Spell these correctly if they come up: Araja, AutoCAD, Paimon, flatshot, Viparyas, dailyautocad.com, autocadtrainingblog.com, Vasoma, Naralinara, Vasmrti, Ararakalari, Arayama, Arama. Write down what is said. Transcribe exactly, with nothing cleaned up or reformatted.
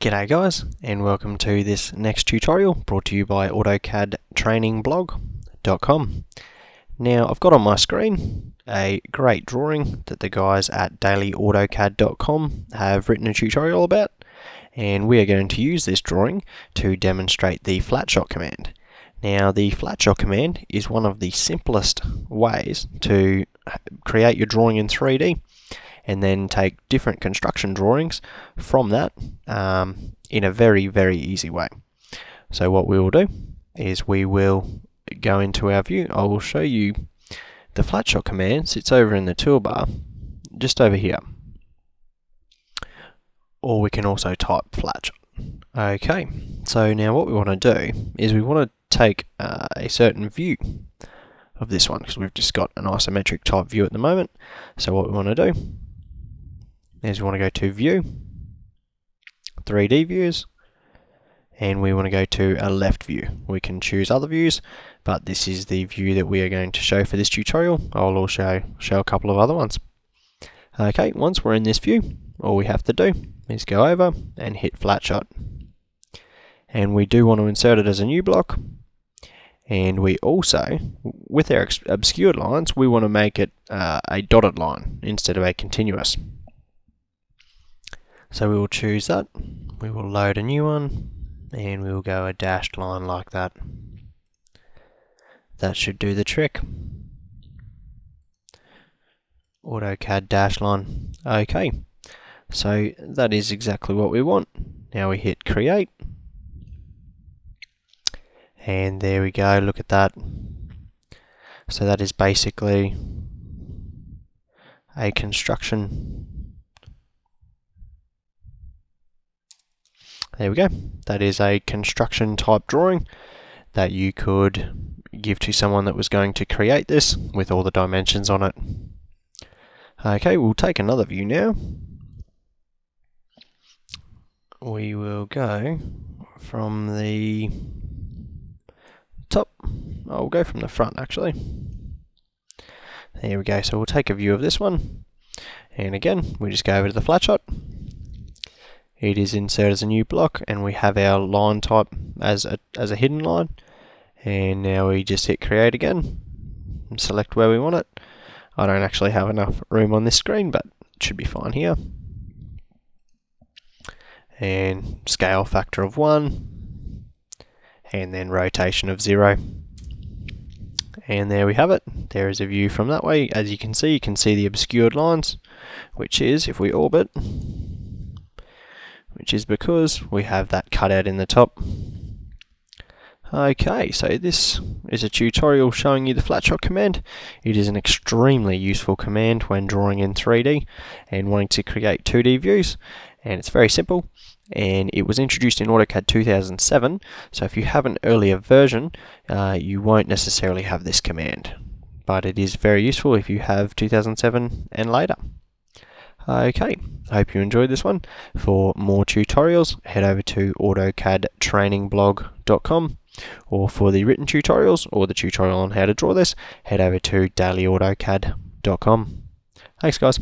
G'day guys, and welcome to this next tutorial brought to you by autocad training blog dot com. Now I've got on my screen a great drawing that the guys at daily autocad dot com have written a tutorial about, and we are going to use this drawing to demonstrate the flatshot command. Now the flatshot command is one of the simplest ways to create your drawing in three D and then take different construction drawings from that um, in a very, very easy way. So what we will do is we will go into our view. I will show you the flatshot command sits over in the toolbar, just over here. Or we can also type flatshot. Okay, so now what we want to do is we want to take uh, a certain view of this one, because we've just got an isometric type view at the moment. So what we want to do is we want to go to view, three D views, and we want to go to a left view. We can choose other views, but this is the view that we are going to show for this tutorial. I'll also show a couple of other ones. Okay, once we're in this view, all we have to do is go over and hit flatshot. And we do want to insert it as a new block, and we also, with our obscured lines, we want to make it uh, a dotted line instead of a continuous. So we will choose that, we will load a new one, and we will go a dashed line like that. That should do the trick. AutoCAD dash line. Okay, so that is exactly what we want. Now we hit create, and there we go, look at that. So that is basically a construction. There we go. That is a construction type drawing that you could give to someone that was going to create this with all the dimensions on it. Okay, we'll take another view now. We will go from the top. I'll go from the front actually. There we go. So we'll take a view of this one. And again, we just go over to the flatshot. It is inserted as a new block, and we have our line type as a, as a hidden line. And now we just hit create again, and select where we want it. I don't actually have enough room on this screen, but it should be fine here. And scale factor of one, and then rotation of zero. And there we have it. There is a view from that way. As you can see, you can see the obscured lines, which is, if we orbit, which is because we have that cutout in the top. Okay, so this is a tutorial showing you the flatshot command. It is an extremely useful command when drawing in three D and wanting to create two D views, and it's very simple, and it was introduced in AutoCAD two thousand seven, so if you have an earlier version, uh, you won't necessarily have this command, but it is very useful if you have two thousand seven and later. Okay, hope you enjoyed this one. For more tutorials, head over to autocad training blog dot com, or for the written tutorials or the tutorial on how to draw this, head over to daily autocad dot com. Thanks guys.